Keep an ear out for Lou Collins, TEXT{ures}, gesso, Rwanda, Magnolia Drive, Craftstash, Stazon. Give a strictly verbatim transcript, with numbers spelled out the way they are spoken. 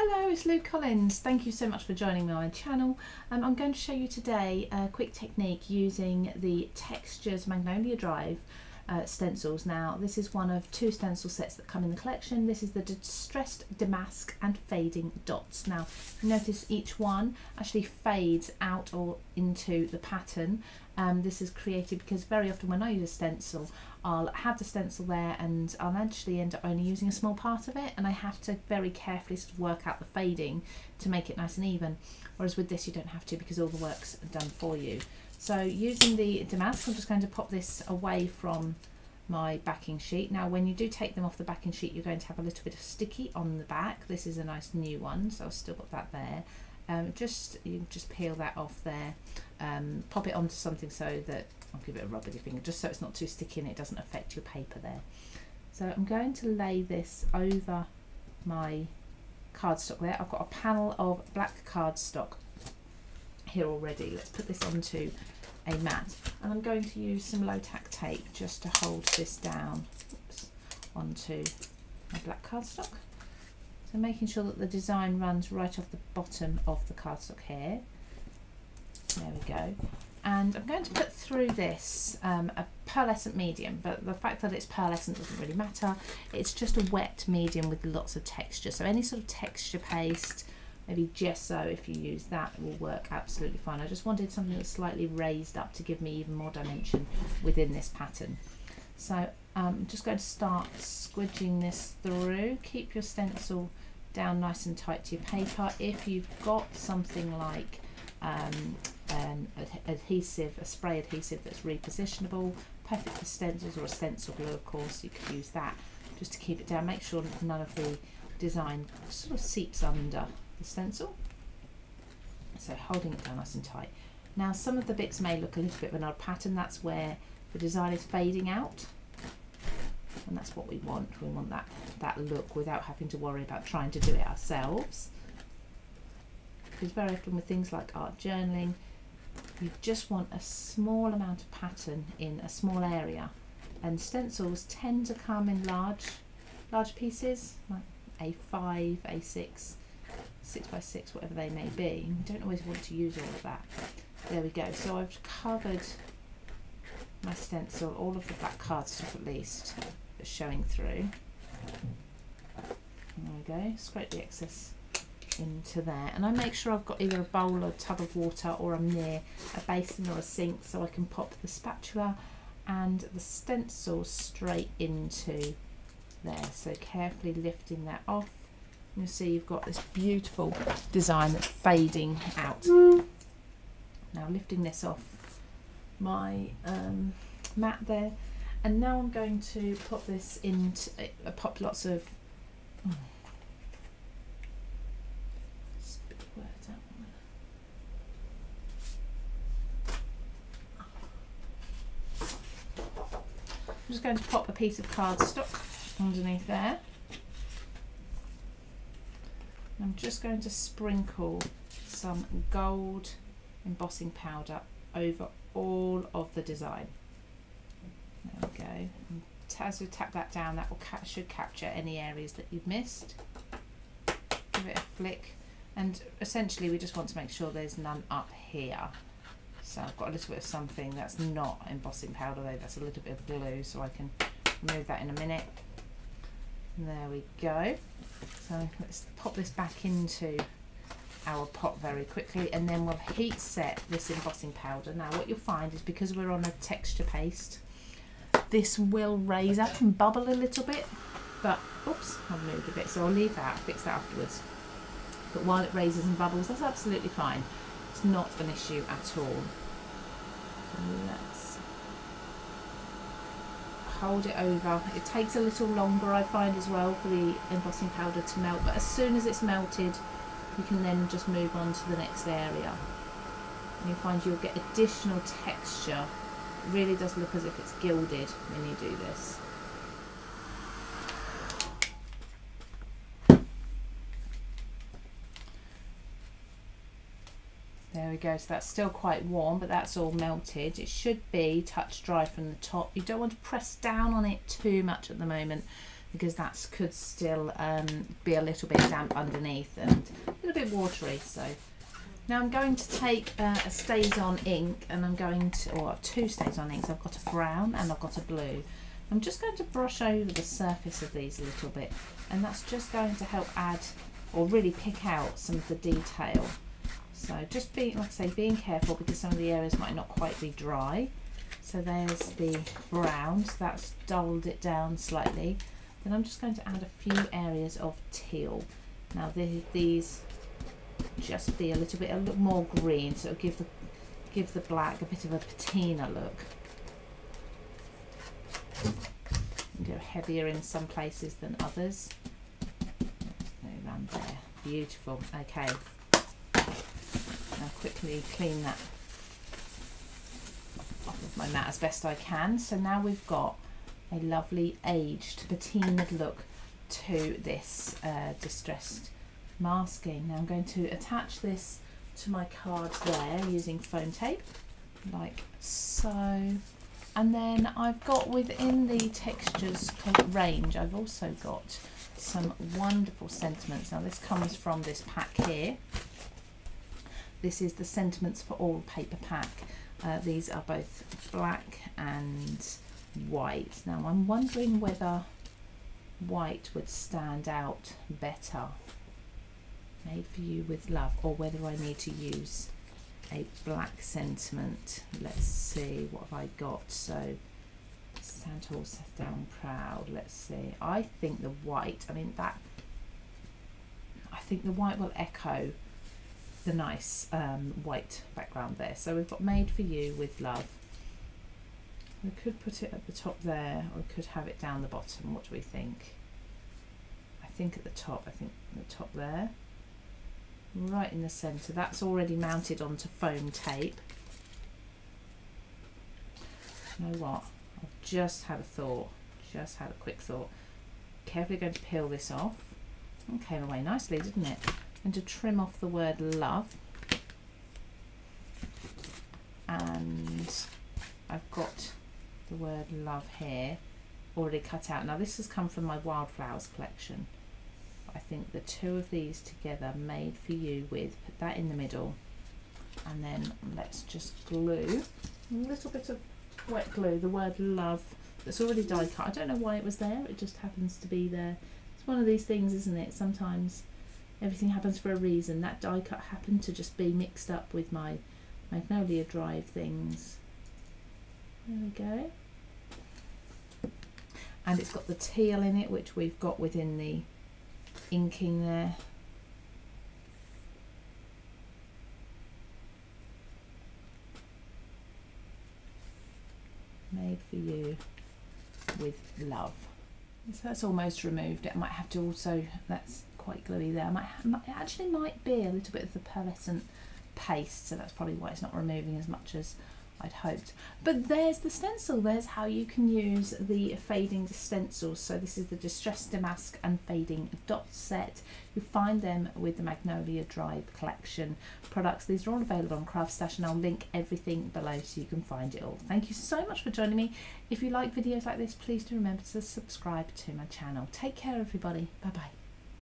Hello, it's Lou Collins. Thank you so much for joining me on my channel. Um, I'm going to show you today a quick technique using the Textures Magnolia Drive uh, stencils. Now, this is one of two stencil sets that come in the collection. This is the Distressed Damask and Fading Dots. Now, notice each one actually fades out or into the pattern. Um, this is created because very often when I use a stencil, I'll have the stencil there and I'll actually end up only using a small part of it, and I have to very carefully sort of work out the fading to make it nice and even, whereas with this you don't have to because all the work's done for you. So using the damask, I'm just going to pop this away from my backing sheet. Now when you do take them off the backing sheet, you're going to have a little bit of sticky on the back. This is a nice new one, so I've still got that there. Um, just you just peel that off there, um, pop it onto something so that, I'll give it a rub with your finger just so it's not too sticky and it doesn't affect your paper there. So I'm going to lay this over my cardstock there. I've got a panel of black cardstock here already. Let's put this onto a mat, and I'm going to use some low tack tape just to hold this down oops, onto my black cardstock. So making sure that the design runs right off the bottom of the cardstock here. There we go. And I'm going to put through this um, a pearlescent medium, but the fact that it's pearlescent doesn't really matter. It's just a wet medium with lots of texture. So any sort of texture paste, maybe gesso if you use that, it will work absolutely fine. I just wanted something that's slightly raised up to give me even more dimension within this pattern. So I'm um, just going to start squidging this through. Keep your stencil down nice and tight to your paper. If you've got something like um, an adhesive, a spray adhesive that's repositionable, perfect for stencils, or a stencil glue of course, you could use that just to keep it down. Make sure none of the design sort of seeps under the stencil. So holding it down nice and tight. Now some of the bits may look a little bit of an odd pattern. That's where the design is fading out. And that's what we want. We want that, that look without having to worry about trying to do it ourselves. Because very often with things like art journaling, you just want a small amount of pattern in a small area. And stencils tend to come in large, large pieces, like A five, A six, six by six, whatever they may be. You don't always want to use all of that. There we go. So I've covered my stencil, all of the black cardstock at least, that's showing through. There we go, scrape the excess into there. And I make sure I've got either a bowl or a tub of water, or I'm near a basin or a sink, so I can pop the spatula and the stencil straight into there. So carefully lifting that off. You'll see you've got this beautiful design that's fading out. Now lifting this off my um, mat there, and now I'm going to pop this into uh, pop lots of oh, spit words out. I'm just going to pop a piece of cardstock underneath there. I'm just going to sprinkle some gold embossing powder over all of the design. There we go. And as we tap that down, that will ca should capture any areas that you've missed. Give it a flick, and essentially we just want to make sure there's none up here. So I've got a little bit of something that's not embossing powder though, that's a little bit of glue, so I can remove that in a minute. And there we go. So let's pop this back into our pot very quickly, and then we'll heat set this embossing powder. Now what you'll find is because we're on a texture paste, this will raise up and bubble a little bit, but oops, I've moved a bit, so I'll leave that, fix that afterwards. But while it raises and bubbles, that's absolutely fine. It's not an issue at all. Let's hold it over. It takes a little longer, I find, as well, for the embossing powder to melt, but as soon as it's melted, you can then just move on to the next area, and you'll find you'll get additional texture. It really does look as if it's gilded when you do this. There we go, so that's still quite warm, but that's all melted. It should be touch dry from the top. You don't want to press down on it too much at the moment because that could still um, be a little bit damp underneath and a little bit watery. So now I'm going to take uh, a Stazon ink, and I'm going to, or two Stazon inks, I've got a brown and I've got a blue. I'm just going to brush over the surface of these a little bit, and that's just going to help add or really pick out some of the detail. So just be, like I say, being careful because some of the areas might not quite be dry. So there's the brown, so that's dulled it down slightly. Then I'm just going to add a few areas of teal. Now the, these just be a little bit a little more green, so it'll give the, give the black a bit of a patina look. Go heavier in some places than others. So around there, beautiful. Okay, now quickly clean that off of my mat as best I can. So now we've got a lovely aged patinaed look to this uh, distressed masking. Now I'm going to attach this to my card there using foam tape, like so. And then I've got within the textures range, I've also got some wonderful sentiments. Now this comes from this pack here. This is the Sentiments for All paper pack. Uh, these are both black and white. Now I'm wondering whether white would stand out better, Made for You with Love, or whether I need to use a black sentiment. Let's see, what have I got? So Stand Tall, Set Down Proud. Let's see, I think the white, I mean that, I think the white will echo the nice um, white background there. So we've got Made for You with Love. We could put it at the top there, or we could have it down the bottom. What do we think? I think at the top, I think at the top there. Right in the centre, that's already mounted onto foam tape. You know what, I've just had a thought, just had a quick thought. Carefully going to peel this off, and came away nicely, didn't it? And to trim off the word love, and I've got the word love here already cut out. Now this has come from my Wildflowers collection. I think the two of these together, Made for You with, put that in the middle, and then let's just glue a little bit of wet glue the word love that's already die cut. I don't know why it was there, it just happens to be there. It's one of these things, isn't it? Sometimes everything happens for a reason. That die cut happened to just be mixed up with my Magnolia Drive things. There we go. And it's got the teal in it, which we've got within the inking there. Made for You with Love. So that's almost removed it. I might have to also, that's quite gluey there. I might, it actually might be a little bit of the pearlescent paste, so that's probably why it's not removing as much as I'd hoped. But there's the stencil, there's how you can use the fading stencils. So this is the Distressed Damask and Fading Dot Set. You find them with the Magnolia Drive collection products. These are all available on Craftstash, and I'll link everything below so you can find it all. Thank you so much for joining me. If you like videos like this, please do remember to subscribe to my channel. Take care everybody, bye bye.